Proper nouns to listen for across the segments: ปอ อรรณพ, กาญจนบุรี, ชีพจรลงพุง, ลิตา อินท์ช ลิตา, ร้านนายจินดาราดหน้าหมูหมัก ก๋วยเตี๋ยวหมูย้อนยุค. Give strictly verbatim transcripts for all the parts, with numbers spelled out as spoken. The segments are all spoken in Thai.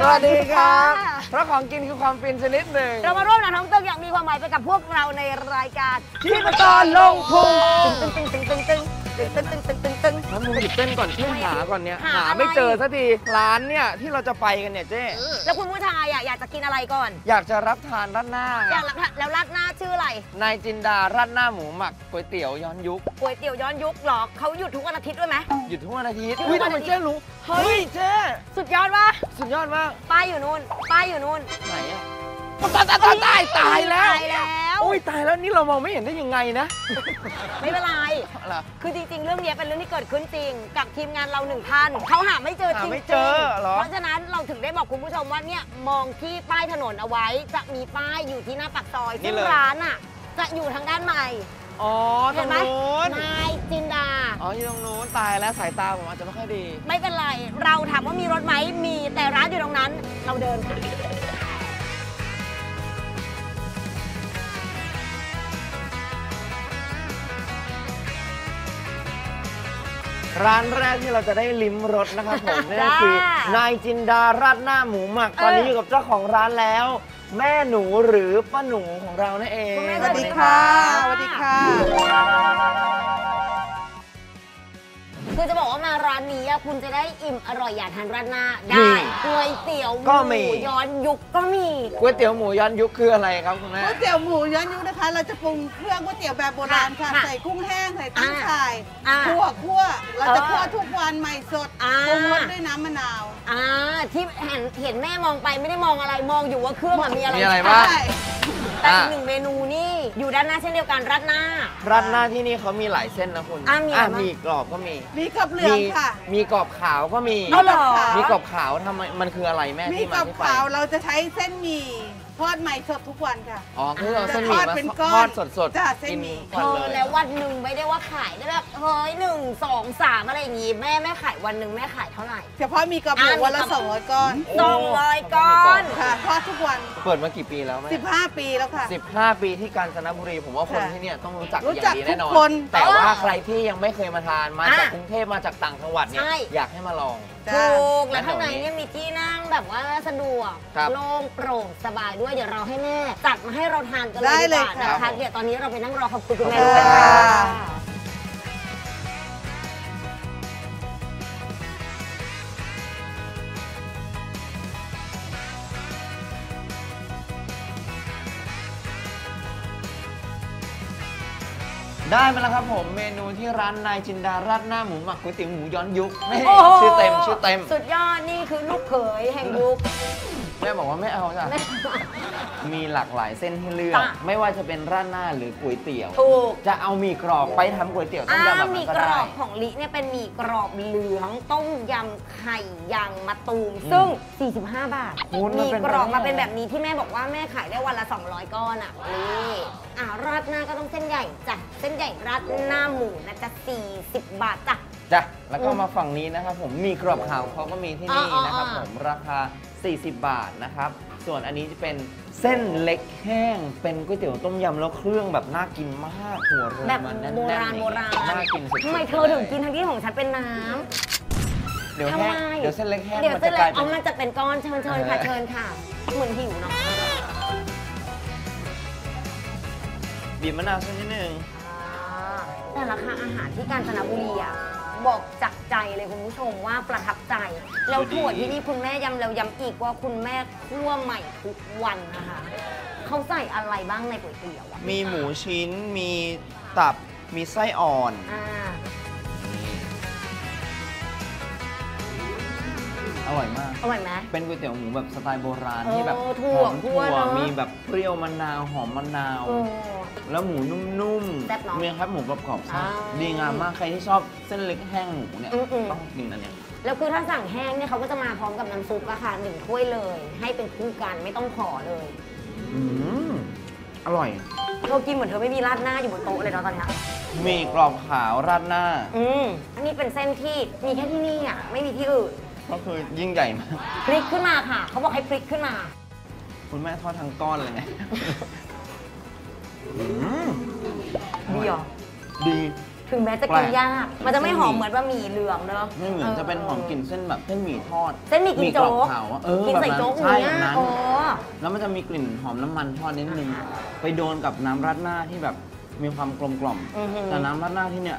สวัสดีครับเพราะของกินคือความฟินชนิดหนึ่งเรามาร่วมหนังท้องตึกอย่างมีความหมายไปกับพวกเราในรายการที่ประจอนลงพุงตึ้งตึ้งตึ้งตึ้งตึ้งตึ้งตึ้งตึ้งตึ้งตึ้งตึ้งแล้วมึงหยิบเต้นก่อนช่วยหาก่อนเนี่ยหาไม่เจอสักทีร้านเนี่ยที่เราจะไปกันเนี่ยเจ๊แล้วคุณผู้ชายอยากจะกินอะไรก่อนอยากจะรับทานราดหน้าอยากรับทานแล้วราดหน้าชื่ออะไรนายจินดาราดหน้าหมูหมักก๋วยเตี๋ยวย้อนยุคก๋วยเตี๋ยวย้อนยุคหรอเขาหยุดทุกวันอาทิตย์ด้วยไหมหยุดทุกวันอาทิตย์อุ้ยทำไมเจ๊รู้เฮ้ยเจ๊สุดยอดวะสุดยอดมากป้ายอยู่นู่นป้ายอยู่นู่นไหนอ่ะตายตายตายตายแล้วอุ้ยตายแล้วนี่เรามองไม่เห็นได้ยังไงนะไม่เป็นไรคือจริงๆเรื่องนี้เป็นเรื่องที่เกิดขึ้นจริงกับทีมงานเราหนึ่งท่านเขาหาไม่เจอจริงๆเพราะฉะนั้นเราถึงได้บอกคุณผู้ชมว่าเนี่ยมองที่ป้ายถนนเอาไว้จะมีป้ายอยู่ที่หน้าปากซอยซึ่งร้านอ่ะจะอยู่ทางด้านในอ๋อตรงนู้นนายจินดาอ๋ออยู่ตรงนู้นตายแล้วสายตาผมอาจจะไม่ค่อยดีไม่เป็นไรเราถามว่ามีรถไหมมีแต่ร้านอยู่ตรงนั้นเราเดินค่ะร้านแรกที่เราจะได้ลิ้มรสนะครับผมนี่คือนายจินดาราดหน้าหมูหมักตอนนี้อยู่กับเจ้าของร้านแล้วแม่หนูหรือป้าหนูของเรานั่นเองสวัสดีค่ะสวัสดีค่ะคือจะบอกว่ามาร้านนี้คุณจะได้อิ่มอร่อยอยากทานราดหน้าได้ก๋วยเตี๋ยวหมูย้อนยุคก็มีก๋วยเตี๋ยวหมูย้อนยุคคืออะไรครับคุณแม่ก๋วยเตี๋ยวหมูย้อนยุคนะคะเราจะปรุงเครื่องก๋วยเตี๋ยวแบบโบราณค่ะใส่กุ้งแห้งใส่ตั้งไข่คั่วคั่วเราจะคั่วทุกวันใหม่สดปรุงรสด้วยน้ำมะนาวที่เห็นแม่มองไปไม่ได้มองอะไรมองอยู่ว่าเครื่องมีอะไรมีอะไรบ้างแต่อีกหนึ่งเมนูนี่อยู่ด้านหน้าเช่นเดียวกันราดหน้าราดหน้าที่นี่เขามีหลายเส้นนะคุณมีกรอบก็มีมีกรอบเหลืองค่ะมีกรอบขาวก็มีมีกรอบขาวทำไมมันคืออะไรแม่มีกรอบขาวเราจะใช้เส้นหมี่ทอดใหม่สดทุกวันค่ะอ๋อคือเราเส้นหมี่เป็นก้อนทอดสดๆจ้ะเส้นหมี่เธอแล้ววันหนึ่งไม่ได้ว่าขายได้แบบเฮ้ยหนึ่งสองสามอะไรอย่างงี้แม่แม่ขายวันหนึ่งแม่ขายเท่าไหร่เฉพาะมีกรอบเหลืองวันละสองร้อยก้อนสองร้อยก้อนค่ะทอดทุกวันเปิดมากี่ปีแล้วแม่สิบห้าปีแล้วค่ะสิบห้าปีที่กาญจนบุรีผมว่าคนที่เนี่ยต้องรู้จักอย่างนี้แน่นอนแต่ว่าใครที่ยังไม่เคยมาทานมาจากกรุงเทพมาจากต่างจังหวัดเนี่ยอยากให้มาลองถูกแล้วข้างในเนี่ยมีที่นั่งแบบว่าสะดวกโล่งโปร่งสบายด้วยเดี๋ยวเราให้แม่จัดมาให้เราทานกันเลยดีกว่านะคะเดี๋ยวตอนนี้เราไปนั่งรอขอบคุณคุณแม่ด้วยค่ะได้มาแล้วครับผมเมนูที่ร้านนายจินดาราดหน้าหมูหมักก๋วยเตี๋ยวหมูย้อนยุคชื่อเต็มชื่อเต็มสุดยอดนี่คือลูกเขยแห่งยุคแม่บอกว่าไม่เอาจ้ะมีหลากหลายเส้นให้เลือกไม่ว่าจะเป็นราดหน้าหรือก๋วยเตี๋ยวจะเอาหมี่กรอบไปทำก๋วยเตี๋ยวต้มยำแบบนี้ก็ได้หมี่กรอบของลิเนี่ยเป็นหมี่กรอบเหลืองต้มยำไข่ยางมะตูมซึ่งสี่สิบห้าบาทหมี่กรอบมาเป็นแบบนี้ที่แม่บอกว่าแม่ขายได้วันละสองร้อยก้อนอ่ะนี่อ่าราดหน้าก็ต้องเส้นใหญ่จ้ะเส้นใหญ่ราดหน้าหมูนะจ๊ะสี่สิบบาทจ้ะจ้ะแล้วก็มาฝั่งนี้นะครับผมมีกรอบขาวเขาก็มีที่นี่นะครับผมราคาสี่สิบบาทนะครับส่วนอันนี้จะเป็นเส้นเล็กแห้งเป็นก๋วยเตี๋ยวต้มยำแล้วเครื่องแบบน่ากินมากหัวเรือมันแน่นๆแบบโบราณโบราณน่ากินสุดทำไมเธอถึงกินทั้งที่ของฉันเป็นน้ำเดี๋ยวแห้งเดี๋ยวเส้นเล็กแห้งเดี๋ยวเส้นเล็กเอามันจะเป็นก้อนเชิญเชิญค่ะเชิญค่ะเหมือนหิวเนาะบีบมะนาวสักนิดนึงแต่ราคาอาหารที่กาญจนบุรีอะบอกจากใจเลยคุณผู้ชมว่าประทับใจแล้วถั่วที่นี่คุณแม่ยำแล้วยำอีกว่าคุณแม่คั่วใหม่ทุกวันนะคะเขาใส่อะไรบ้างในก๋วยเตี๋ยวมีหมูชิ้นมีตับมีไส้อ่อนอร่อยมากอร่อยไหมเป็นก๋วยเตี๋ยวหมูแบบสไตล์โบราณที่แบบหอมถั่วมีแบบเปรี้ยวมะนาวหอมมะนาวแล้วหมูนุ่มๆมีครับหมูกรอบๆดีงามมากใครที่ชอบเส้นเล็กแห้งหมูเนี่ยต้องกินอันเนี้ยแล้วคือถ้าสั่งแห้งเนี่ยเขาก็จะมาพร้อมกับน้ำซุปราคาหนึ่งถ้วยเลยให้เป็นคู่กันไม่ต้องขอเลยอืมอร่อยเธอกินเหมือนเธอไม่มีราดหน้าอยู่บนโต๊ะเลยนะตอนนี้มีกรอบขาวราดหน้าอืมอันนี้เป็นเส้นที่มีแค่ที่นี่อ่ะไม่มีที่อื่นก็คือยิ่งใหญ่มากพลิกขึ้นมาค่ะเขาบอกให้พลิกขึ้นมาคุณแม่ทอดทั้งก้อนเลยนะดีหรอดี ถึงแม้จะกินยากมันจะไม่หอมเหมือนบะหมี่เหลืองเนอะไม่เหมือนจะเป็นหอมกลิ่นเส้นแบบเส้นหมี่ทอดเส้นหมี่กินโจ๊กกินใส่โจ๊กใช่นั้นแล้วมันจะมีกลิ่นหอมน้ำมันทอดนิดนึงไปโดนกับน้ำราดหน้าที่แบบมีความกลมกล่อมแต่น้ำราดหน้าที่เนี่ย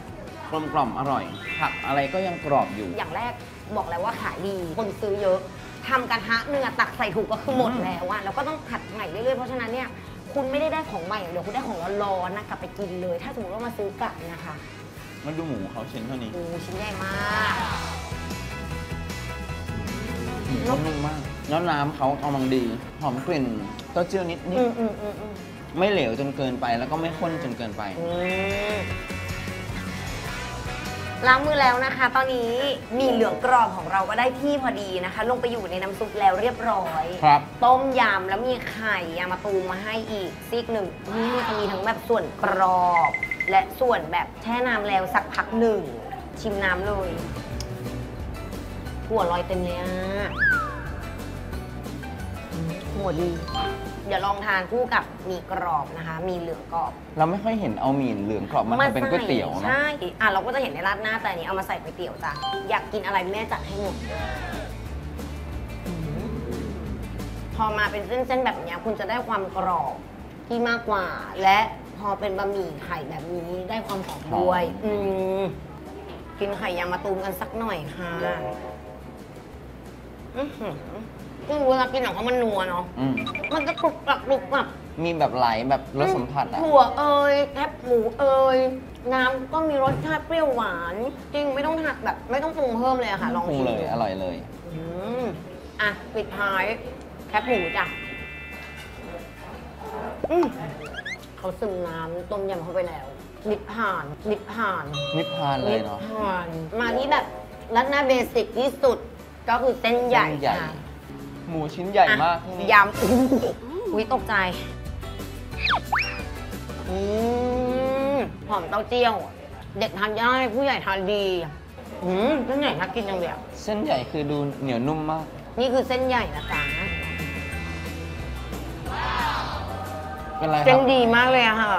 กลมกล่อมอร่อยผักอะไรก็ยังกรอบอยู่อย่างแรกบอกแล้วว่าขายดีคนซื้อเยอะทำกระทะเนื้อตักใส่ถุงก็คือหมดแล้วอะแล้วก็ต้องผัดใหม่เรื่อยๆเพราะฉะนั้นเนี่ยคุณไม่ได้ได้ของใหม่เดี๋ยวคุณได้ของร้อนๆนะกลับไปกินเลยถ้าสมมติว่ามาซื้อกลับนะคะมันดูหมูเขาชิ้นเท่านี้โอ้ชิ้นใหญ่มากหมูเขานุ่มมากแล้วน้ำเขากำลังดีหอมกลิ่นเต้าเจี้ยวนิดนิดไม่เหลวจนเกินไปแล้วก็ไม่ข้นจนเกินไปล้างมือแล้วนะคะตอนนี้มีเหลืองกรอบของเราก็ได้ที่พอดีนะคะลงไปอยู่ในน้ำซุปแล้วเรียบร้อยครับต้มยำแล้วมีไข่ยำมะตูมมาให้อีกซีกหนึ่งนี่จะมีทั้งแบบส่วนกรอบและส่วนแบบแช่น้ำแล้วสักพักหนึ่งชิมน้ำเลยหัวลอยเต็มเลยอ่ะหัวดีเดี๋ยวลองทานคู่กับหมี่กรอบนะคะมีเหลืองกรอบเราไม่ค่อยเห็นเอาหมี่เหลืองกรอบมันเป็นก๋วยเตี๋ยวเนาะใช่อ่ะเราก็จะเห็นในราดหน้าแต่นี้เอามาใส่ก๋วยเตี๋ยวจ้ะอยากกินอะไรแม่จัดให้หมดพอมาเป็นเส้นๆแบบนี้คุณจะได้ความกรอบที่มากกว่าและพอเป็นบะหมี่ไข่แบบนี้ได้ความหอมด้วยอืมกินไข่ยางมะตูมกันสักหน่อยค่ะอือหือคือเวลากินหนังเขามันนัวเนาะมันจะกรุบกรับกรุบแบบมีแบบไหลแบบรสสัมผัสอะถั่วเอยแคบหมูเอยน้ำก็มีรสชาติเปรี้ยวหวานจริงไม่ต้องหักแบบไม่ต้องปรุงเพิ่มเลยอะค่ะลองชิมเลยอร่อยเลยอืมอ่ะปิดท้ายแคบหมูจ้ะอืมเขาซึมน้ำต้มยำเข้าไปแล้วนิพพานนิพพานนิพพานเลยเนาะนิพพานมาที่แบบรัดหน้าเบสิกที่สุดก็คือเส้นใหญ่ค่ะหมูชิ้นใหญ่มากยำอุ้ยตกใจอืมหอมเต้าเจี้ยวเด็กทานได้ผู้ใหญ่ทานดีอืมเส้นใหญ่ทักกินจังเลยเส้นใหญ่คือดูเหนียวนุ่มมากนี่คือเส้นใหญ่นะจ๊ะเป็นไรครับเส้นดีมากเลยค่ะ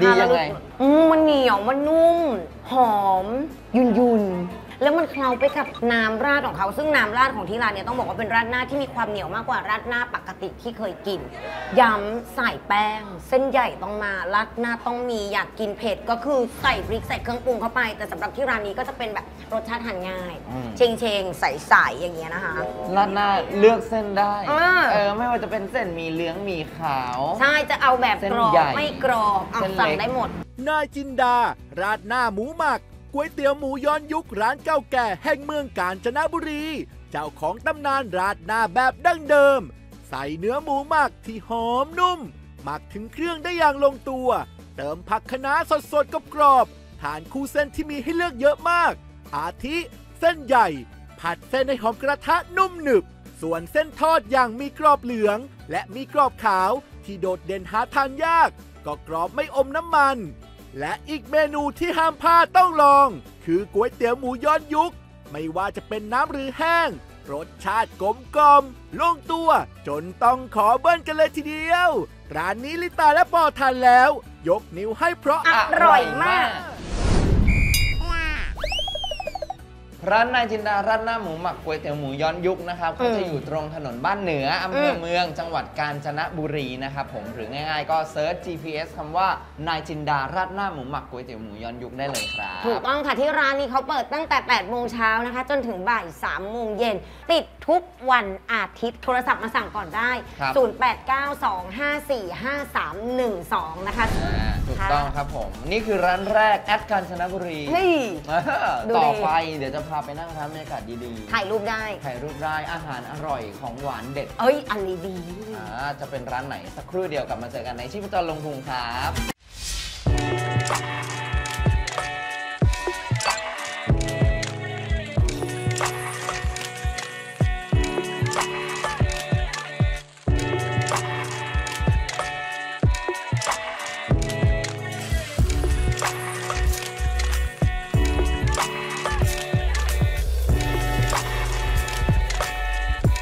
ดียังไงอืมมันเหนียวมันนุ่มหอมยุนยุนแล้วมันเคล้าไปกับน้ำราดของเขาซึ่งน้ำราดของที่ร้านเนี่ยต้องบอกว่าเป็นราดหน้าที่มีความเหนียวมากกว่าราดหน้าปกติที่เคยกินยำใส่แป้งเส้นใหญ่ต้องมาราดหน้าต้องมีอยากกินเผ็ดก็คือใส่พริกใส่เครื่องปรุงเข้าไปแต่สำหรับที่ร้านนี้ก็จะเป็นแบบรสชาติทานง่ายเชงเชงใสๆอย่างเงี้ยนะคะราดหน้าเลือกเส้นได้เออไม่ว่าจะเป็นเส้นหมี่เหลืองหมี่ขาวใช่จะเอาแบบกรอบไม่กรอบเอาสั่งได้หมดนายจินดาราดหน้าหมูหมักก๋วยเตี๋ยวหมูย้อนยุคร้านเก่าแก่แห่งเมืองกาญจนบุรีเจ้าของตำนานราดหน้าแบบดั้งเดิมใส่เนื้อหมูหมักที่หอมนุ่มหมักถึงเครื่องได้อย่างลงตัวเติมผักคะน้าสดๆกับกรอบทานคู่เส้นที่มีให้เลือกเยอะมากอาทิเส้นใหญ่ผัดเส้นให้หอมกระทะนุ่มหนึบส่วนเส้นทอดอย่างมีกรอบเหลืองและมีกรอบขาวที่โดดเด่นหาทานยากก็กรอบไม่อมน้ำมันและอีกเมนูที่ห้ามพลาดต้องลองคือก๋วยเตี๋ยวหมูย้อนยุคไม่ว่าจะเป็นน้ำหรือแห้งรสชาติกลมกล่อมลงตัวจนต้องขอเบิ้ลกันเลยทีเดียวร้านนี้ลิตาและปอทานแล้วยกนิ้วให้เพราะอร่อยมากร้านนายจินดาร้านหน้าหมูหมักก๋วยเตี๋ยวหมูย้อนยุคนะครับก็จะอยู่ตรงถนนบ้านเหนืออำเภอเมืองจังหวัดกาญจนบุรีนะครับผมหรือง่ายๆก็เซิร์ช จี พี เอส คำว่านายจินดาร้านหน้าหมูหมักก๋วยเตี๋ยวหมูย้อนยุคได้เลยครับถูกต้องค่ะที่ร้านนี้เขาเปิดตั้งแต่แปดโมงเช้านะคะจนถึงบ่ายสามโมงเย็นปิดทุกวันอาทิตย์โทรศัพท์มาสั่งก่อนได้ศูนย์ แปด เก้า สอง ห้า สี่ ห้า สาม หนึ่ง สองนะคะถูกต้องครับผมนี่คือร้านแรกแอดกาญจนบุรีต่อไปเดี๋ยวจะพาไปนั่งร้านบรรยากาศดีๆถ่ายรูปได้ถ่ายรูปได้อาหารอร่อยของหวานเด็ดเอ้ยอันนี้ดีอ่าจะเป็นร้านไหนสักครู่เดียวกลับมาเจอกันในชีพจรลงพุงครับ